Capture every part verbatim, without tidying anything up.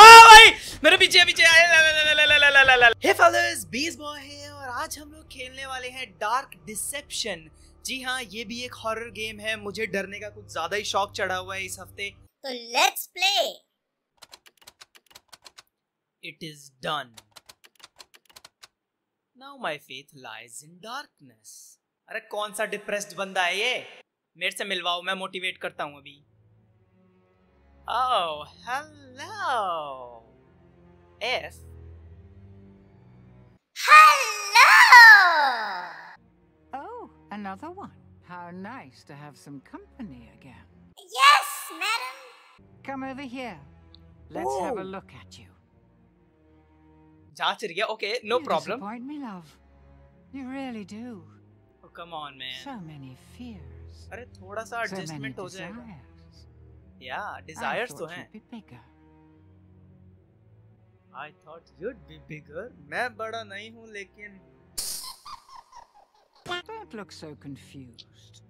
ओह भाई मेरे पीछे पीछे हे फॉलोअर्स, बीस्ट बॉय है और आज हम लोग खेलने वाले हैं डार्क डिसेप्शन। जी हाँ, ये भी एक हॉरर गेम है। मुझे डरने का कुछ ज्यादा ही शौक चढ़ा हुआ है इस हफ्ते, तो let's play. It is done. Now my faith lies in darkness. अरे कौन सा डिप्रेस्ड बंदा है ये, मेरे से मिलवाओ, मैं मोटिवेट करता हूँ अभी। Oh, hello. F. Hello. Oh, another one. How nice to have some company again. Yes, madam. Come over here. Let's Whoa. have a look at you. Jaachir gaya. Okay, no you problem. You disappoint me, love. You really do. Oh, come on, man. So many fears. अरे थोड़ा सा adjustment हो जाएगा. Yeah, desires तो हैं। I thought you'd be bigger. मैं बड़ा नहीं हूँ लेकिन। Don't look so confused.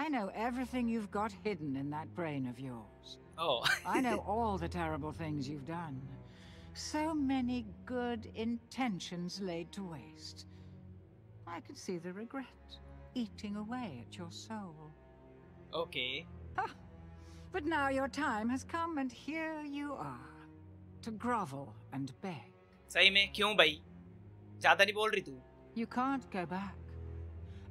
I know everything you've got hidden in that brain of yours. Oh. I know all the terrible things you've done. So many good intentions laid to waste. I could see the regret eating away at your soul. Okay. Ah. But now your time has come and here you are to grovel and beg. सही में क्यों भाई? ज़्यादा नहीं बोल रही तू। You can't go back.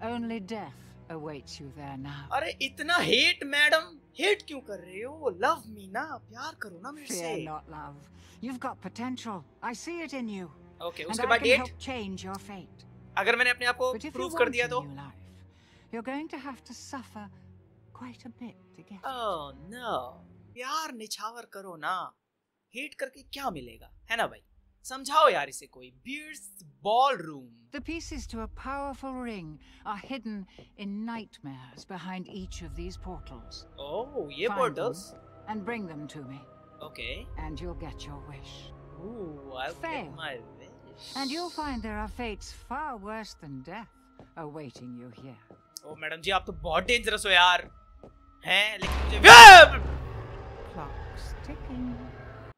Only death awaits you there now. अरे इतना hate मैडम, hate क्यों कर रहे हो? Love me ना, प्यार करो ना मेरे से। Fear not, love. You've got potential. I see it in you. Okay, उसके बाद date. And I can help change your fate. अगर मैंने अपने आप को prove कर दिया तो? But if you want a new life, you're going to have to suffer. Quite a bit to get. Oh no! प्यार निछावर करो ना, hate करके क्या मिलेगा, है ना भाई? समझाओ यार इसे कोई। Beast's ballroom. The pieces to a powerful ring are hidden in nightmares behind each of these portals. Oh, ये portals. And bring them to me. Okay. And you'll get your wish. Ooh, I'll Fail. get my wish. And you'll find there are fates far worse than death awaiting you here. Oh, madam ji आप तो बहुत dangerous हो यार. हैं लेकिन मुझे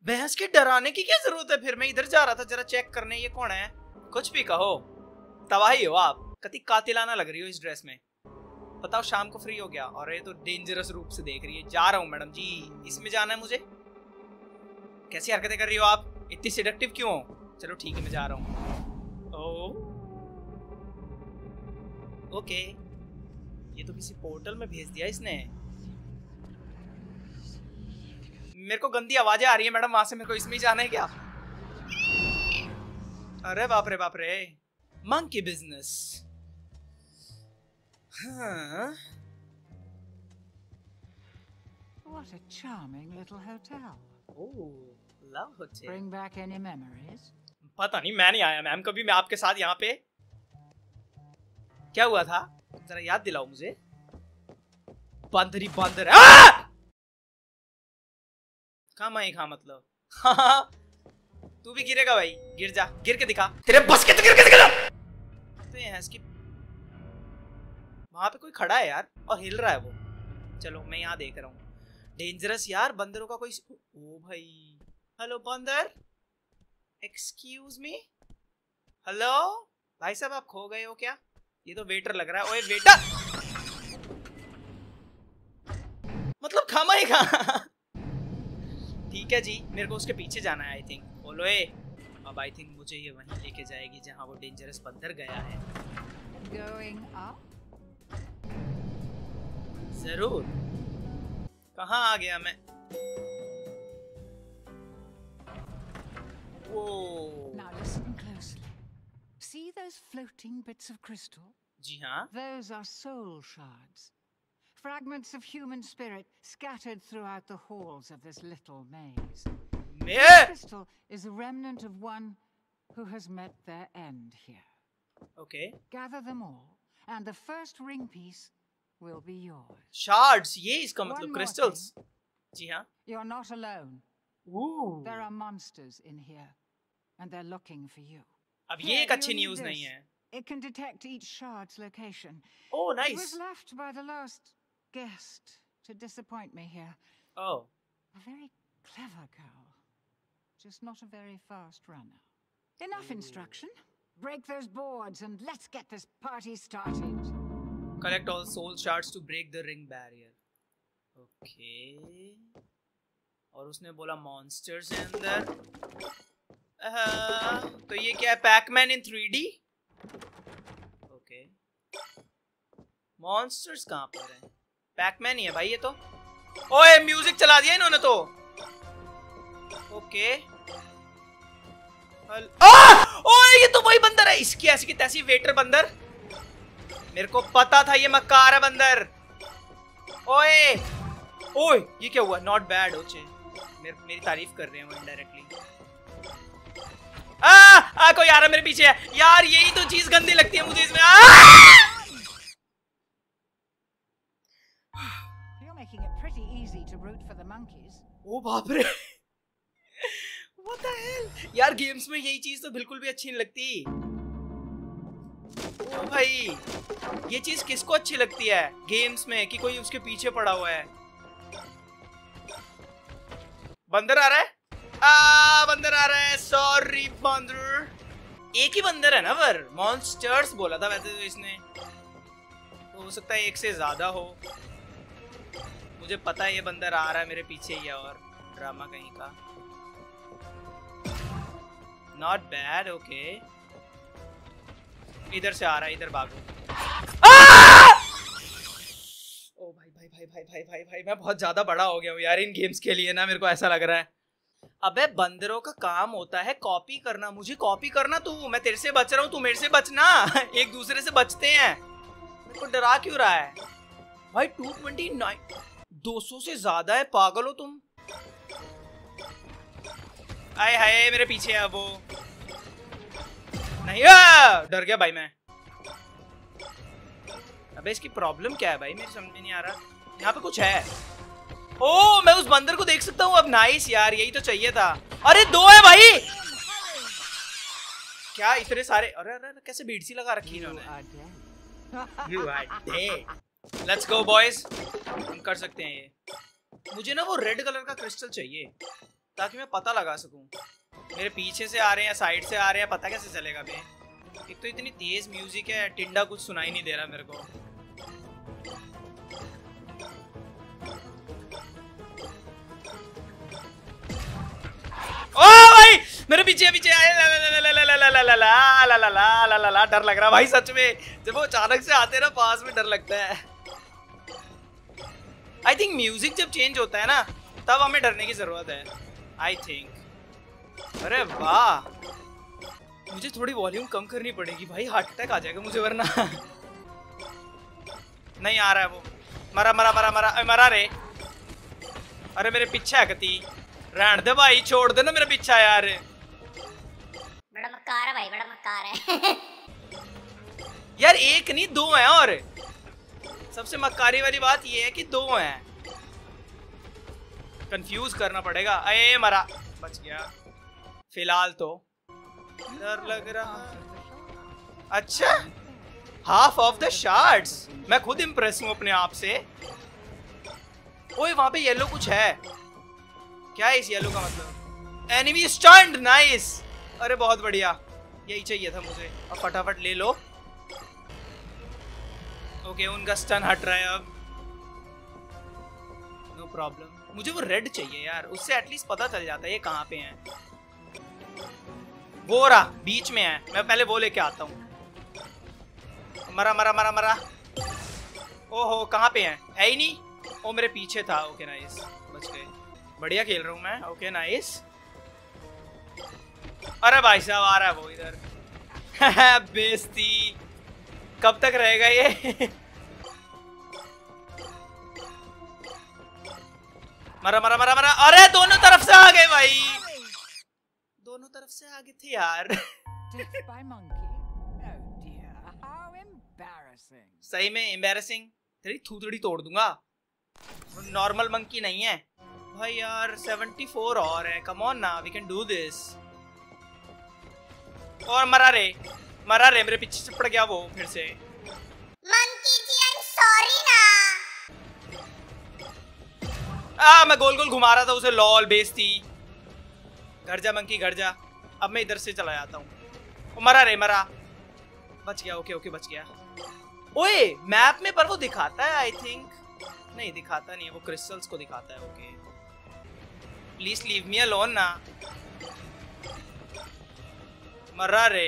बहस के डराने की क्या जरूरत है? फिर मैं इधर जा रहा था जरा चेक करने ये कौन है। कुछ भी कहो, तबाही हो आप। कति कातिलाना लग रही हो इस ड्रेस में। बताओ शाम को फ्री हो गया और ये तो डेंजरस रूप से देख रही है। जा रहा हूँ मैडम जी, इसमें जाना है मुझे। कैसी हरकतें कर रही हो आप, इतनी सिडक्टिव क्यों हो? चलो ठीक है मैं जा रहा हूँ। ओके, ये तो किसी पोर्टल में भेज दिया इसने। मेरे को गंदी आवाजें आ रही है मैडम वहां से, मेरे को इसमें ही जाना है क्या? अरे बाप रे बाप रे, मंकी बिजनेस। हाँ। What a charming little hotel. Oh, love hotel. Bring back any memories? पता नहीं, मैं नहीं आया मैम कभी। मैं आपके साथ यहाँ पे क्या हुआ था जरा याद दिलाओ मुझे। बंदरी बंदर काम आए खा मतलब। हाँ, तू भी गिरेगा भाई, गिर जा, गिर के दिखा। तेरे बस के तो गिर के दिखा। तो यहाँ इसकी वहां पे कोई खड़ा है यार और हिल रहा है वो। चलो मैं यहाँ देख रहा हूँ। डेंजरस यार बंदरों का कोई। ओ भाई, हेलो बंदर, एक्सक्यूज मी। हेलो भाई साहब, आप खो गए हो क्या? ये तो वेटर लग रहा है। ओए वेटर मतलब खामा ही खा। ठीक है जी, मेरे को उसके पीछे जाना है आई थिंक। बोलो ए, अब आई थिंक मुझे ये वहीं लेके जाएगी जहां वो डेंजरस बंदर गया है। Going up? जरूर। कहाँ आ गया मैं? वो। Now listen closely. See those floating bits of crystal? जी हाँ। Those are soul shards. Fragments of human spirit scattered throughout the halls of this little maze. This crystal is a remnant of one who has met their end here. Okay. Gather them all, and the first ring piece will be yours. Shards, ये इसका मतलब crystals. जी हाँ. You're not alone. Ooh. There are monsters in here, and they're looking for you. अब ये एक अच्छी news नहीं है. It can detect each shard's location. Oh, nice. It was left by the last guest to disappoint me here. Oh. A very clever girl. just not a very fast runner. Enough instruction. Break those boards and let's get this party started. Collect all soul shards to break the ring barrier. Okay. और उसने बोला monsters हैं अंदर. हाँ. तो ये क्या है? Pac-Man in three D? Okay. Monsters कहाँ पर हैं? Pac-Man ही है भाई ये तो. ओए म्यूजिक चला दिया इन्होंने तो. Okay. आह! ओए ये तो वही बंदर है. इसकी ऐसी की तैसी वेटर बंदर. मेरे को पता था ये मक्कार है बंदर. ओए ओए ये क्या हुआ? Not bad ओचे. मेर, मेरी तारीफ कर रहे हैं वो indirectly. आह! आ कोई यार मेरे पीछे है. यार यही तो चीज गंदी लगती है मुझे इसमें. You're making it pretty easy to root for the monkeys. ओ बाप रे. What the hell? यार गेम्स में यही चीज तो बिल्कुल भी अच्छी नहीं लगती. ओ भाई ये चीज किसको अच्छी लगती है गेम्स में कि कोई उसके पीछे पड़ा हुआ है. बंदर आ रहा है. आ बंदर आ रहा है. सॉरी बंदर. एक ही बंदर है ना वर. मॉन्स्टर्स बोला था वैसे तो इसने. तो हो सकता है एक से ज्यादा हो. मुझे पता है ये बंदर आ रहा है मेरे पीछे ही है. और ड्रामा कहीं का. Not bad, okay. इधर से आ रहा है. इधर भागो. ओ भाई भाई भाई भाई भाई भाई भाई मैं बहुत ज्यादा बड़ा हो गया हूँ यार इन गेम्स के लिए ना. मेरे को ऐसा लग रहा है. अबे बंदरों का काम होता है कॉपी करना. मुझे कॉपी करना. तू मैं तेरे से बच रहा हूँ तू मेरे से बचना. एक दूसरे से बचते हैं. मेरे को डरा क्यों रहा है भाई. टू ट्वेंटी नाइन दो सौ से ज्यादा है. पागल हो तुम. आए हाय मेरे पीछे है वो. नहीं आ, डर गया भाई मैं. अबे इसकी प्रॉब्लम क्या है भाई मेरे समझ में नहीं आ रहा. यहाँ पे कुछ है. ओ मैं उस बंदर को देख सकता हूँ अब. नाइस यार यही तो चाहिए था. अरे दो है भाई. क्या इतने सारे. अरे अरे, अरे कैसे भीड़ सी लगा रखी इन्होंने. Let's go boys. हम कर सकते हैं ये. मुझे ना वो रेड कलर का क्रिस्टल चाहिए ताकि मैं पता लगा सकूं. मेरे पीछे से आ रहे हैं साइड से आ रहे हैं. पता कैसे चलेगा बे. एक तो इतनी तेज म्यूजिक है. टिंडा कुछ सुनाई नहीं दे रहा मेरे को. ओ भाई मेरे पीछे पीछे आए. ला डर लग रहा भाई सच में. जब वो अचानक से आते ना पास में डर लगता है. आई थिंक म्यूजिक जब चेंज होता है ना तब हमें डरने की जरूरत है आई थिंक. अरे वाह मुझे थोड़ी वॉल्यूम कम करनी पड़ेगी भाई. हार्ट अटैक आ जाएगा मुझे वरना. नहीं आ रहा है वो. मरा मरा मरा मरा मरा रे. अरे मेरे पीछे है कती. रहने दे भाई छोड़ देना मेरे पीछे यार. बड़ा मक्कार है भाई बड़ा मक्कार है. यार एक नहीं दो है. और सबसे मक्कारी वाली बात ये है कि दो है. कंफ्यूज करना पड़ेगा. अये मरा बच गया. फिलहाल तो डर लग रहा. अच्छा हाफ ऑफ द शार्ड्स. मैं खुद इम्प्रेस हूँ अपने आप से. ओए वहां पे येलो कुछ है. क्या है इस येलो का मतलब. Enemy stunned. नाइस. अरे बहुत बढ़िया यही चाहिए था मुझे. अब फटाफट ले लो. ओके उनका स्टन हट रहा है अब. No problem. मुझे वो रेड चाहिए यार. उससे एटलीस्ट पता चल जाता है ये कहाँ पे हैं. वो रहा बीच में है. मैं पहले वो लेके आता हूँ. मरा मरा मरा मरा. ओहो कहाँ पे हैं. है ही नहीं. ओ मेरे पीछे था. ओके नाइस बच गए. बढ़िया खेल रहा हूँ मैं. Okay nice. अरे भाई साहब आ रहा है वो इधर. बेइज्जती कब तक रहेगा ये. मरा मरा मरा मरा. अरे दोनों तरफ से आ गए भाई. दोनों तरफ से आ गए थे यार. सही में एम्बैरेसिंग. तेरी थूथड़ी तोड़ दूंगा. नॉर्मल मंकी नहीं है भाई यार. सेवेंटी फोर और है. कम ऑन ना वी कैन डू दिस. और मरा रे मरा रे. मेरे पीछे चिपड़ गया वो फिर से. Monkey ji I am sorry ना. आ, मैं गोल गोल घुमा रहा था उसे. लॉल बेइज्जती. घर जा मंकी, घर जा। अब मैं इधर से चला जाता हूँ। मरा रे मरा, बच गया। ओके ओके बच गया। ओए मैप में पर वो दिखाता है आई थिंक, नहीं दिखाता नहीं, वो क्रिस्टल्स को दिखाता है। Okay please leave me alone ना। मरा रे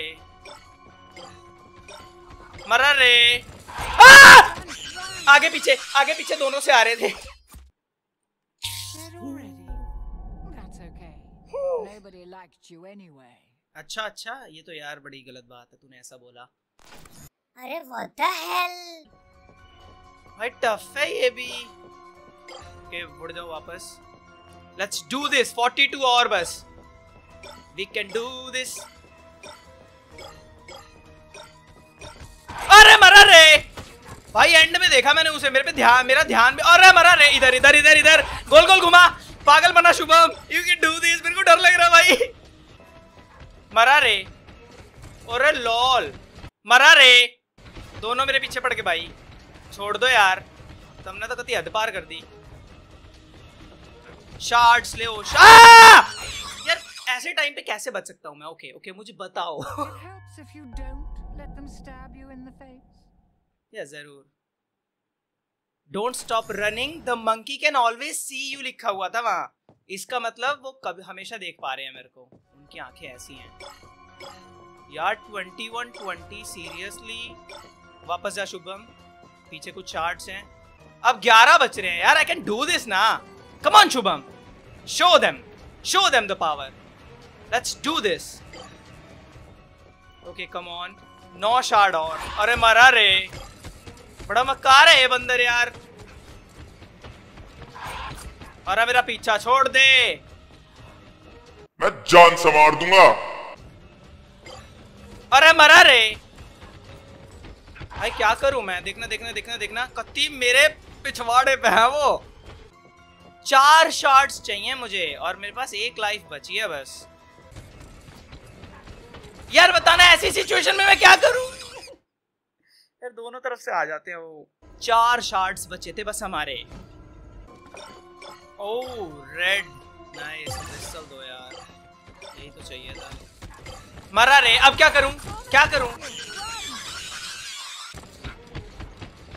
मरा रे। आगे पीछे आगे पीछे दोनों से आ रहे थे। अच्छा अच्छा, ये तो यार बड़ी गलत बात है तूने ऐसा बोला। अरे व्हाट द हेल, भाई टफ है ये भी। ओके उड़ जाओ वापस। Let's do this. बयालीस और बस, वी कैन डू दिस। अरे मरा रे भाई, एंड में देखा मैंने उसे, मेरे पे ध्यान, मेरा ध्यान भी। अरे मरा रे, इधर इधर इधर इधर, गोल गोल घुमा, पागल बना Shubham, you can do this. मेरे को डर लग रहा भाई। मरा रे, अरे लॉल मरा रे। दोनों मेरे पीछे पड़ के भाई, छोड़ दो यार, तुमने तो कति हद पार कर दी। शार्ट्स ले ओ शार्ट। यार ऐसे टाइम पे कैसे बच सकता हूँ मैं? ओके ओके मुझे बताओ। या जरूर। Don't stop running the monkey can always see you लिखा हुआ था वहां, इसका मतलब वो कभी हमेशा देख पा रहे हैं मेरे को, उनकी आंखें ऐसी हैं। यार इक्कीस बीस सीरियसली, वापस जा शुभम, पीछे कुछ चार्ट्स हैं। अब ग्यारह बच रहे हैं यार, आई कैन डू दिस ना। Come on Shubham, show them, show them the power. Let's do this. Okay, come on. No shard और। अरे मरा रे, बड़ा मक्कार है ये बंदर यार। अरे मेरा पीछा छोड़ दे, मैं जान से मार दूंगा। अरे मरा रे भाई, क्या करूं मैं? देखना देखना देखना देखना, कत्ती मेरे पिछवाड़े पे है वो। चार शॉट्स चाहिए मुझे और मेरे पास एक लाइफ बची है बस। यार बताना ऐसी सिचुएशन में मैं क्या करूं? यार दोनों तरफ से आ जाते हैं वो। चार शॉट्स बचे थे बस हमारे। ओह रेड, नाइस, पिस्टल दो यार, यही तो चाहिए था। मरा रे, अब क्या करूं क्या करूं?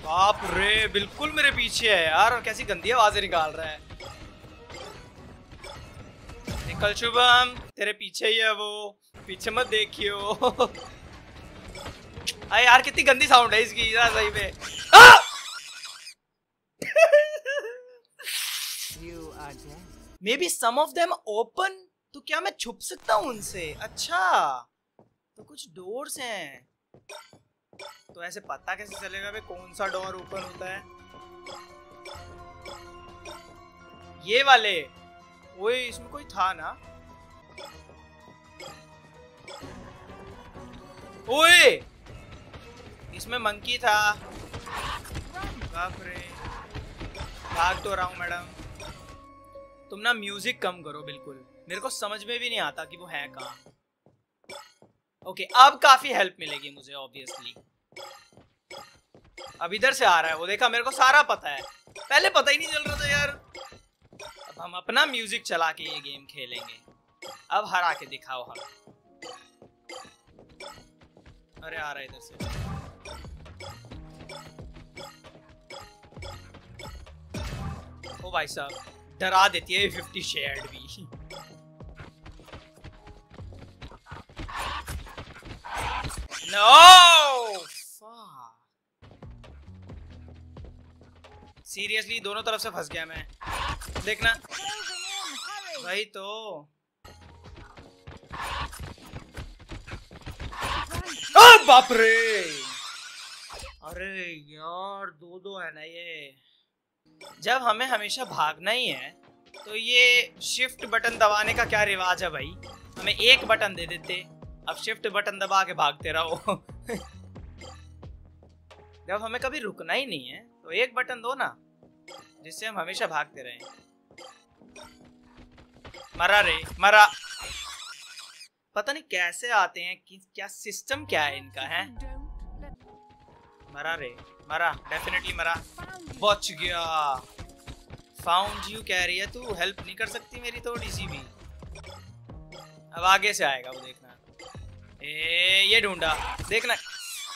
बाप रे, बिल्कुल मेरे पीछे है यार, और कैसी गंदी आवाजें निकाल रहा है। निकल शुभम, तेरे पीछे ही है वो, पीछे मत देखियो। अरे यार कितनी गंदी साउंड है इसकी यार, सही में। Maybe some of them open, तो क्या मैं छुप सकता हूँ उनसे? अच्छा तो कुछ डोर्स हैं, तो ऐसे पता कैसे चलेगा भाई कौन सा डोर ओपन होता है? ये वाले। ओए इसमें कोई था ना? ओए इसमें मंकी था। बाप रे, भाग तो रहा हूं मैडम। तुम ना म्यूजिक कम करो बिल्कुल, मेरे को समझ में भी नहीं आता कि वो है कहाँ। ओके okay, अब काफी हेल्प मिलेगी मुझे ऑब्वियसली। अब इधर से आ रहा है वो, देखा, मेरे को सारा पता है, पहले पता ही नहीं चल रहा था यार। अब हम अपना म्यूजिक चला के ये गेम खेलेंगे। अब हरा के दिखाओ हम। अरे आ रहा है इधर से। ओ भाई साहब, डरा देती है फिफ्टी शेड भी। नो सीरियसली, दोनों तरफ से फंस गया मैं। देखना भाई, तो ओ बाप रे, अरे यार दो दो है ना ये। जब हमें हमेशा भागना ही है तो ये शिफ्ट बटन दबाने का क्या रिवाज है भाई? हमें एक बटन दे देते, अब शिफ्ट बटन दबा के भागते रहो। जब हमें कभी रुकना ही नहीं है तो एक बटन दो ना, जिससे हम हमेशा भागते रहे। मरा रे मरा। पता नहीं कैसे आते हैं, कि क्या सिस्टम क्या है इनका है। मरा रे मरा, डेफिनेटली मरा। बच गया। फाउंड यू कह रही है तू, हेल्प नहीं कर सकती मेरी थोड़ी सी भी? अब आगे से आएगा वो देखना। ए ये ढूंढा, देखना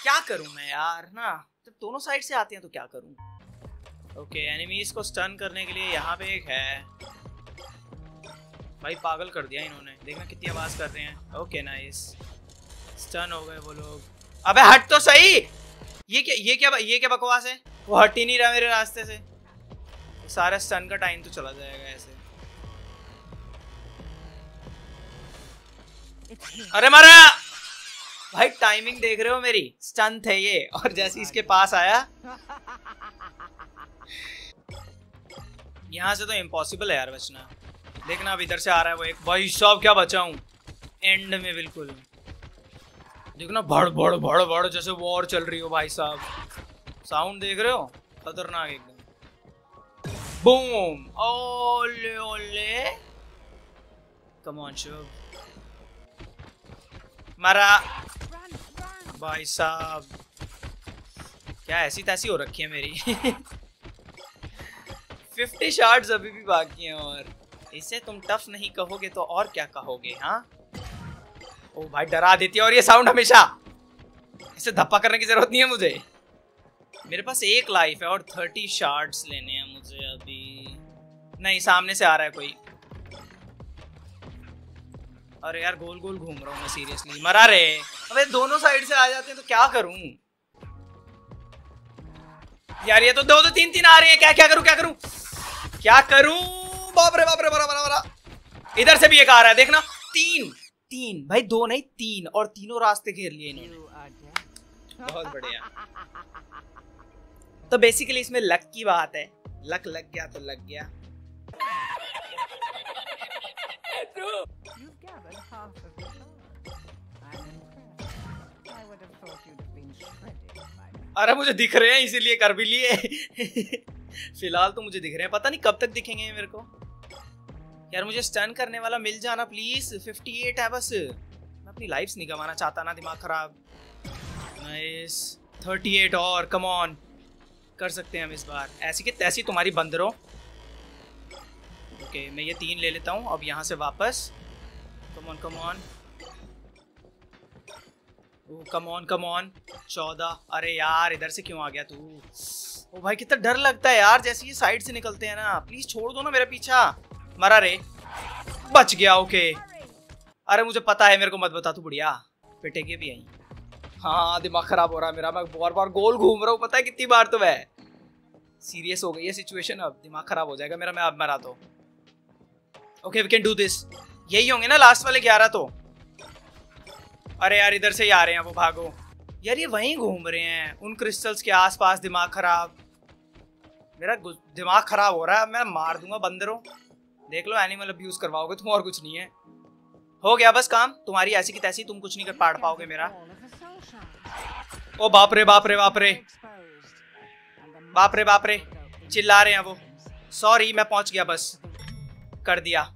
क्या करूं मैं यार ना, जब दोनों साइड से आते हैं तो क्या करूं। ओके एनिमीज को स्टन करने के लिए यहाँ पे एक है। भाई पागल कर दिया इन्होंने, देखना कितनी आवाज कर रहे हैं। ओके नाइस, स्टन हो गए वो लोग। अबे हट तो सही, ये क्या ये क्या ये क्या बकवास है, वो हट ही नहीं रहा मेरे रास्ते से। सारा स्टन का टाइम तो चला जाएगा ऐसे। अरे मारा भाई, टाइमिंग देख रहे हो मेरी, स्टन थे ये और जैसे इसके पास आया। यहाँ से तो इम्पॉसिबल है यार बचना। देखना अब इधर से आ रहा है वो एक, भाई साहब क्या बचाऊं एंड में बिल्कुल। देखना भड़ भड़ भड़ भड़ जैसे वॉर चल रही हो भाई साहब, साउंड देख रहे हो खतरनाक एकदम। बूम ओले ओले, कम ऑन शुभ मारा भाई साहब। क्या ऐसी तैसी हो रखी है मेरी। फिफ्टी शॉट्स अभी भी बाकी हैं, और इसे तुम टफ नहीं कहोगे तो और क्या कहोगे। हाँ ओ भाई डरा देती है, और ये साउंड हमेशा, इसे धप्पा करने की जरूरत नहीं है मुझे। मेरे पास एक लाइफ है और थर्टी शॉट्स लेने हैं मुझे अभी। नहीं सामने से आ रहा है कोई। अरे यार गोल गोल घूम रहा हूँ मैं सीरियसली, मरा रे। अबे दोनों साइड से आ जाते हैं तो क्या करूं यार। ये तो दो दो तीन तीन आ रहे हैं, क्या क्या करूं क्या करूं क्या करूं। बाप रे बाप रे, बड़ा बड़ा बड़ा। इधर से भी एक आ रहा है देखना, तीन तीन भाई, दो नहीं तीन, और तीनों रास्ते घेर लिए इन्होंने। बहुत बढ़िया। तो बेसिकली इसमें लक की बात है, लक लग गया तो लग गया। अरे मुझे दिख रहे हैं इसीलिए कर भी लिए। फिलहाल तो मुझे दिख रहे हैं, पता नहीं कब तक दिखेंगे मेरे को। यार मुझे स्टन करने वाला मिल जाना प्लीज। अट्ठावन है बस, मैं अपनी लाइफ्स नहीं गंवाना चाहता ना, दिमाग खराब। नाइस अड़तीस और, कम ऑन कर सकते हैं हम इस बार। ऐसी कि तैसी तुम्हारी बंदरों। ओके मैं ये तीन ले लेता हूँ। अब यहाँ से वापस, come on come on come on come on. चौदह, अरे यार इधर से क्यों आ गया तू। ओ भाई कितना डर लगता है यार जैसे ये साइड से निकलते हैं ना। प्लीज छोड़ दो ना मेरा पीछा। मरा रे, बच गया। ओके अरे मुझे पता है, मेरे को मत बता तू, बढ़िया पिटेगी भी आई। हाँ दिमाग खराब हो रहा है मेरा, मैं बार बार गोल घूम रहा हूँ पता है कितनी बार। तो मैं सीरियस हो गई है सिचुएशन, अब दिमाग खराब हो जाएगा मेरा मैं अब मरा तो। Okay we can do this. यही होंगे ना लास्ट वाले ग्यारह तो। अरे यार इधर से ही आ रहे हैं वो, भागो। यार ये वहीं घूम रहे हैं उन क्रिस्टल्स के आसपास। दिमाग खराब, मेरा दिमाग खराब हो रहा है। मैं मार दूंगा बंदरों, देख लो। एनिमल अब्यूज करवाओगे तुम, और कुछ नहीं है। हो गया बस काम तुम्हारी ऐसी की तैसी, तुम कुछ नहीं कर पाड़ पाओगे मेरा। ओ बाप रे बाप रे बाप रे बाप रे बाप रे, चिल्ला रहे हैं वो। सॉरी मैं पहुंच गया, बस कर दिया।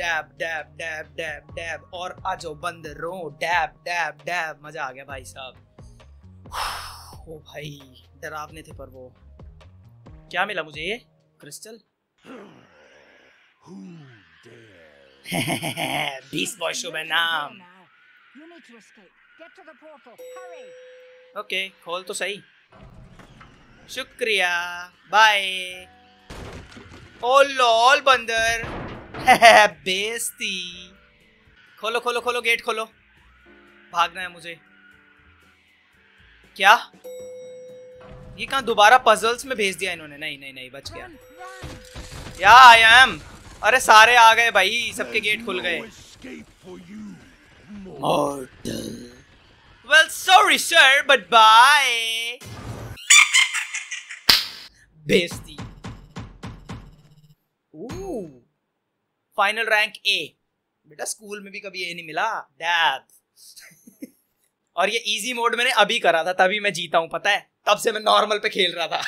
Dab dab dab dab dab, और आजो बंदरों डैब डैब डैब। मजा आ गया भाई साहब। ओ भाई डरावने थे पर वो। क्या मिला मुझे, ये क्रिस्टल। बीस्ट बॉय शो में नाम। ओके खोल तो सही, शुक्रिया बाय। ओ लॉल बंदर। बेस्ती। खोलो खोलो खोलो, गेट खोलो, भागना है मुझे। क्या ये कहाँ दोबारा पजल्स में भेज दिया इन्होंने। नहीं नहीं नहीं, बच गया या आई एम। अरे सारे आ गए भाई, सबके गेट खुल गए। Well sorry sir but bye. बेस्ती। ओह फाइनल रैंक ए। बेटा स्कूल में भी कभी ए नहीं मिला। डैब। और ये इजी मोड मैंने अभी करा था, तभी मैं जीता हूं पता है। तब से मैं नॉर्मल पे खेल रहा था।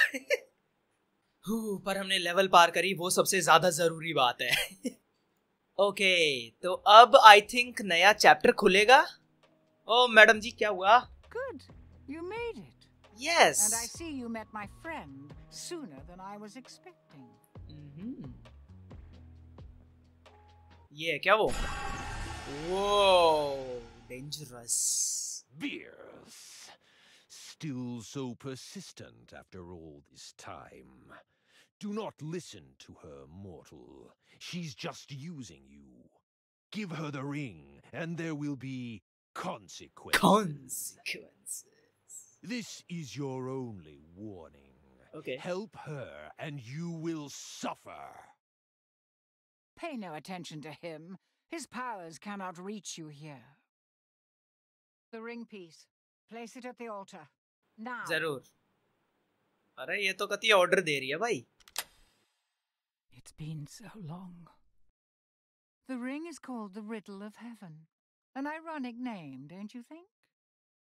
पर हमने लेवल पार करी, वो सबसे ज्यादा जरूरी बात है। ओके तो अब आई थिंक नया चैप्टर खुलेगा। ओ मैडम जी क्या हुआ। Good you made it. Yes and I see you met my friend sooner than I was expecting. ये है क्या वो। Whoa, dangerous. Beerus, still so persistent after all this time. Do not listen to her, mortal. She's just using you. Give her the ring, and there will be consequences. Consequences. This is your only warning. Okay. Help her, and you will suffer. Pay no attention to him. His powers cannot reach you here. The ring piece. Place it at the altar. Now. Zarur. अरे ये तो कती order दे रही है भाई. It's been so long. The ring is called the Riddle of Heaven. An ironic name, don't you think?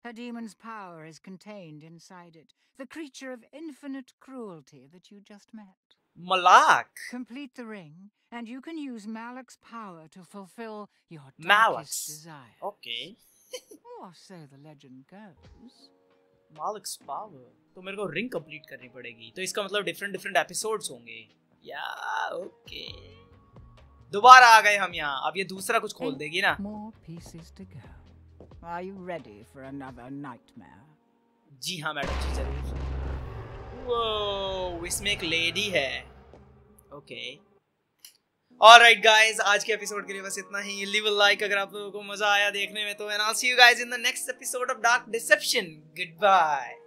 Her demon's power is contained inside it. The creature of infinite cruelty that you just met. Malak! Complete the ring, and you can use Malak's power to fulfill your darkest desires. Okay. Or so the legend goes. Malak's power. So I have to ring complete करनी पड़ेगी. तो इसका मतलब different different episodes होंगे. Yeah, okay. दोबारा आ गए हम यहाँ. अब ये दूसरा कुछ खोल देगी ना. More pieces to go. Are you ready for another nightmare? जी हाँ मैडम जी जरूर. Whoa, इसमें एक lady है. Okay. Alright guys, आज के episode के लिए बस इतना ही. Leave a like अगर आप लोगों को मजा आया देखने में तो. And I'll see you guys in the next episode of Dark Deception. Goodbye.